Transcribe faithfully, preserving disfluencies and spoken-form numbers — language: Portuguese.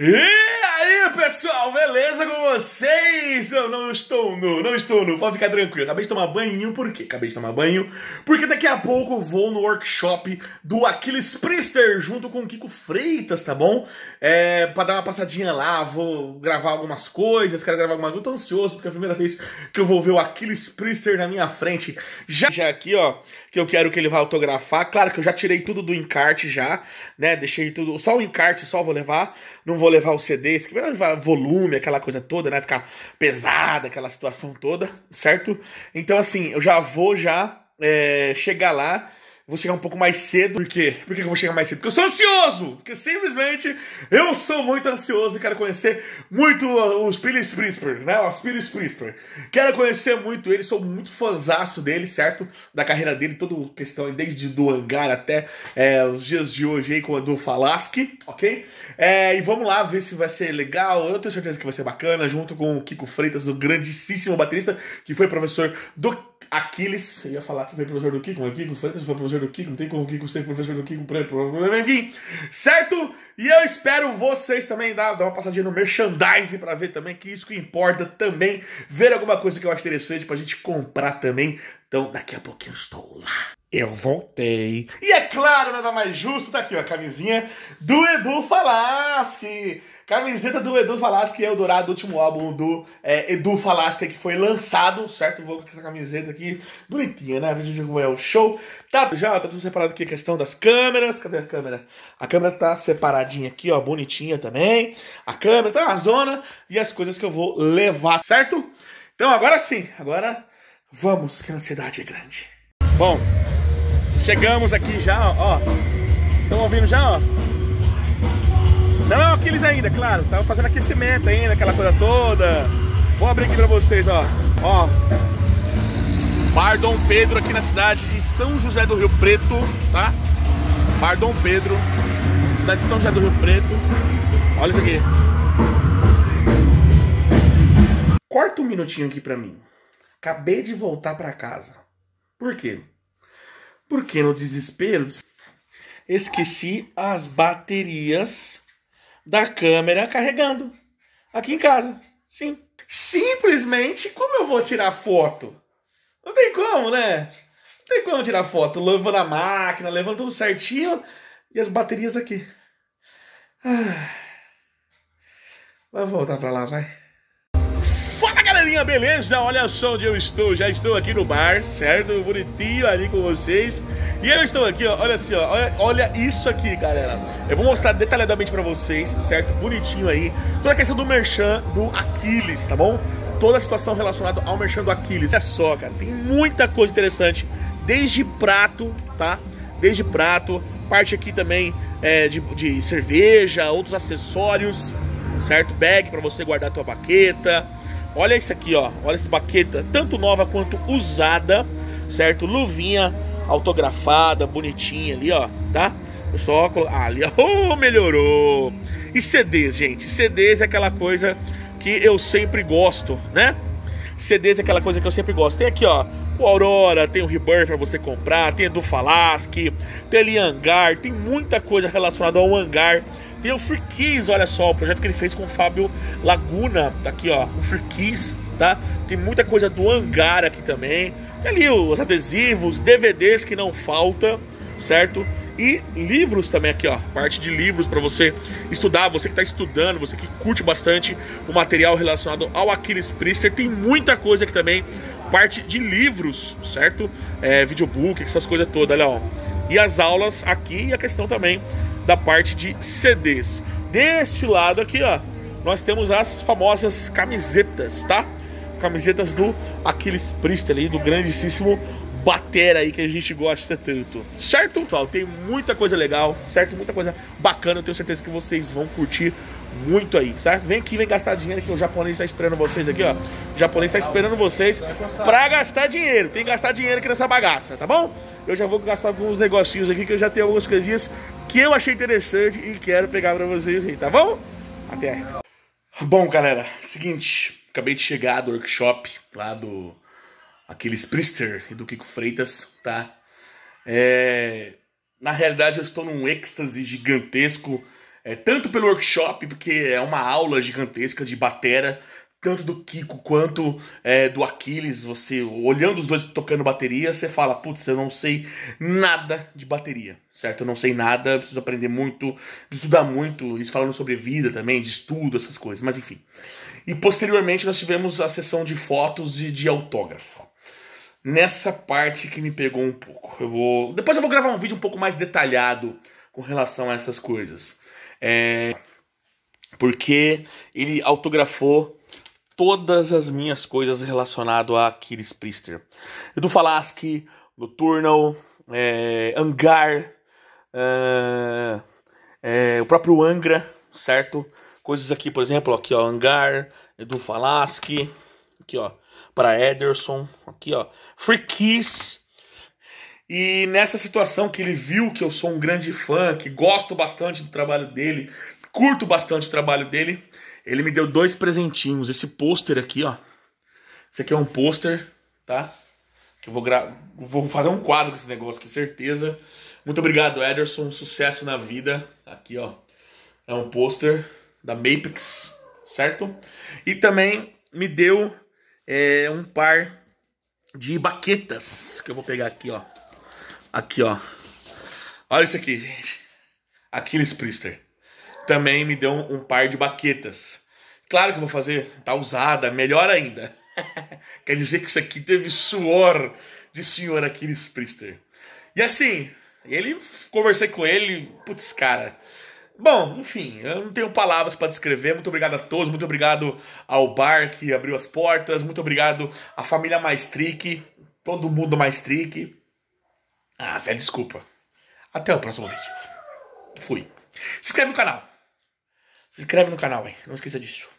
E aí, pessoal, beleza com vocês? Não, não estou nu, não estou nu, pode ficar tranquilo. Acabei de tomar banho, por quê? Acabei de tomar banho porque daqui a pouco eu vou no workshop do Aquiles Priester junto com o Kiko Freitas, tá bom? É, pra dar uma passadinha lá, vou gravar algumas coisas, quero gravar alguma coisa. Eu tô ansioso porque é a primeira vez que eu vou ver o Aquiles Priester na minha frente. Já, já aqui, ó, que eu quero que ele vá autografar. Claro que eu já tirei tudo do encarte já, né? Deixei tudo, só o encarte só vou levar, não vou Vou levar o C D, esse que vai levar volume, aquela coisa toda, né? Ficar pesada, aquela situação toda, certo? Então, assim, eu já vou já é, chegar lá. Vou chegar um pouco mais cedo. Por quê? Por que eu vou chegar mais cedo? Porque eu sou ansioso! Porque simplesmente eu sou muito ansioso e quero conhecer muito os Aquiles Priester, né? Os Aquiles Priester. Quero conhecer muito ele, sou muito fãzaço dele, certo? Da carreira dele, toda questão, desde do Hangar até é, os dias de hoje aí com o Edu Falaschi, ok? É, e vamos lá ver se vai ser legal. Eu tenho certeza que vai ser bacana, junto com o Kiko Freitas, o grandíssimo baterista, que foi professor do Aquiles, eu ia falar que foi professor do Kiko, mas o Kiko Freitas foi professor do Kiko, não tem como o Kiko ser professor do Kiko, enfim, certo? E eu espero vocês também dar, dar uma passadinha no merchandising pra ver também, que isso que importa também, ver alguma coisa que eu acho interessante pra gente comprar também, então daqui a pouquinho eu estou lá. Eu voltei. E é claro, nada mais justo, tá aqui ó, a camisinha do Edu Falaschi. Camiseta do Edu Falaschi, é o dourado, último álbum do é, Edu Falaschi que foi lançado, certo? Vou com essa camiseta aqui, bonitinha, né? Veja como é o show. Tá, já tá tudo separado aqui, a questão das câmeras. Cadê a câmera? A câmera tá separadinha aqui, ó, bonitinha também. A câmera tá uma zona e as coisas que eu vou levar, certo? Então agora sim, agora vamos, que a ansiedade é grande. Bom, chegamos aqui já, ó. Estão ouvindo já, ó? Não é o Aquiles ainda, claro. Tava fazendo aquecimento ainda, aquela coisa toda. Vou abrir aqui pra vocês, ó. Ó. Mar Dom Pedro aqui na cidade de São José do Rio Preto, tá? Mar Dom Pedro, cidade de São José do Rio Preto. Olha isso aqui. Corta um minutinho aqui pra mim. Acabei de voltar pra casa. Por quê? Porque no desespero esqueci as baterias da câmera carregando aqui em casa. Sim. Simplesmente, como eu vou tirar foto? Não tem como, né? Não tem como tirar foto. Levando a máquina, levando tudo certinho. E as baterias aqui. Ah. Vai voltar pra lá, vai. Fala, galerinha, beleza? Olha só onde eu estou, já estou aqui no bar, certo? Bonitinho ali com vocês. E eu estou aqui, ó, olha assim, ó, olha, olha isso aqui, galera. Eu vou mostrar detalhadamente pra vocês, certo? Bonitinho aí. Toda a questão do merchan do Aquiles, tá bom? Toda a situação relacionada ao merchan do Aquiles. Olha só, cara, tem muita coisa interessante. Desde prato, tá? Desde prato, parte aqui também é, de, de cerveja, outros acessórios, certo? Bag pra você guardar a tua baqueta. Olha isso aqui, ó. Olha essa baqueta, tanto nova quanto usada, certo? Luvinha autografada, bonitinha ali, ó, tá? Eu só colo... ah, ali, ó, oh, melhorou. E C Ds, gente. C Ds é aquela coisa que eu sempre gosto, né? C Ds é aquela coisa que eu sempre gosto. Tem aqui, ó, o Aurora, tem o Rebirth pra você comprar, tem Edu Falaschi, tem ali Hangar, tem muita coisa relacionada ao Hangar. Tem o Furquis, olha só, o projeto que ele fez com o Fábio Laguna, tá aqui ó, o Furquis, tá? Tem muita coisa do Hangar aqui também. Tem ali os adesivos, D V Ds que não falta, certo? E livros também aqui ó, parte de livros pra você estudar, você que tá estudando, você que curte bastante o material relacionado ao Aquiles Priester. Tem muita coisa aqui também, parte de livros, certo? É, videobook, essas coisas todas, olha ó. E as aulas aqui e a questão também da parte de C Ds. Deste lado aqui, ó, nós temos as famosas camisetas, tá? Camisetas do Aquiles Priester ali, do grandíssimo batera aí que a gente gosta tanto, certo? Pessoal, tem muita coisa legal, certo? Muita coisa bacana, eu tenho certeza que vocês vão curtir muito aí, certo? Vem aqui, vem gastar dinheiro que o japonês tá esperando vocês aqui, ó. O japonês tá esperando vocês pra gastar dinheiro, tem que gastar dinheiro aqui nessa bagaça, tá bom? Eu já vou gastar alguns negocinhos aqui, que eu já tenho algumas coisinhas que eu achei interessante e quero pegar pra vocês aí, tá bom? Até. Bom, galera, seguinte, acabei de chegar do workshop lá do Aquiles Priester e do Kiko Freitas, tá? É... Na realidade, eu estou num êxtase gigantesco. É, tanto pelo workshop, porque é uma aula gigantesca de batera, tanto do Kiko quanto é, do Aquiles. Você olhando os dois tocando bateria, você fala, putz, eu não sei nada de bateria, certo? Eu não sei nada, eu preciso aprender muito, estudar muito, eles falando sobre vida também, de estudo, essas coisas, mas enfim. E posteriormente nós tivemos a sessão de fotos e de autógrafo. Nessa parte que me pegou um pouco. Eu vou... Depois eu vou gravar um vídeo um pouco mais detalhado com relação a essas coisas. É... Porque ele autografou todas as minhas coisas relacionadas a Aquiles Priester. Edu Falaschi, Noturnal, é, Hangar, é, é, o próprio Angra, certo? Coisas aqui, por exemplo, aqui ó, Hangar, Edu Falaschi, aqui ó, para Ederson, aqui ó, Furquis. E nessa situação que ele viu que eu sou um grande fã, que gosto bastante do trabalho dele, curto bastante o trabalho dele, ele me deu dois presentinhos. Esse pôster aqui, ó. Esse aqui é um pôster, tá? Que eu vou, gra... vou fazer um quadro com esse negócio aqui, certeza. Muito obrigado, Ederson. Sucesso na vida. Aqui, ó. É um pôster da Mapix, certo? E também me deu é, um par de baquetas. Que eu vou pegar aqui, ó. Aqui, ó. Olha isso aqui, gente. Aquiles Priester. Também me deu um, um par de baquetas. Claro que eu vou fazer, tá usada, melhor ainda. Quer dizer que isso aqui teve suor de senhor Aquiles Priester. E assim, ele, conversei com ele, putz, cara. Bom, enfim, eu não tenho palavras para descrever. Muito obrigado a todos, muito obrigado ao bar que abriu as portas, muito obrigado à família Maestrick, todo mundo Maestrick. Ah, velho, desculpa. Até o próximo vídeo. Fui. Se inscreve no canal. Se inscreve no canal, hein? Não esqueça disso.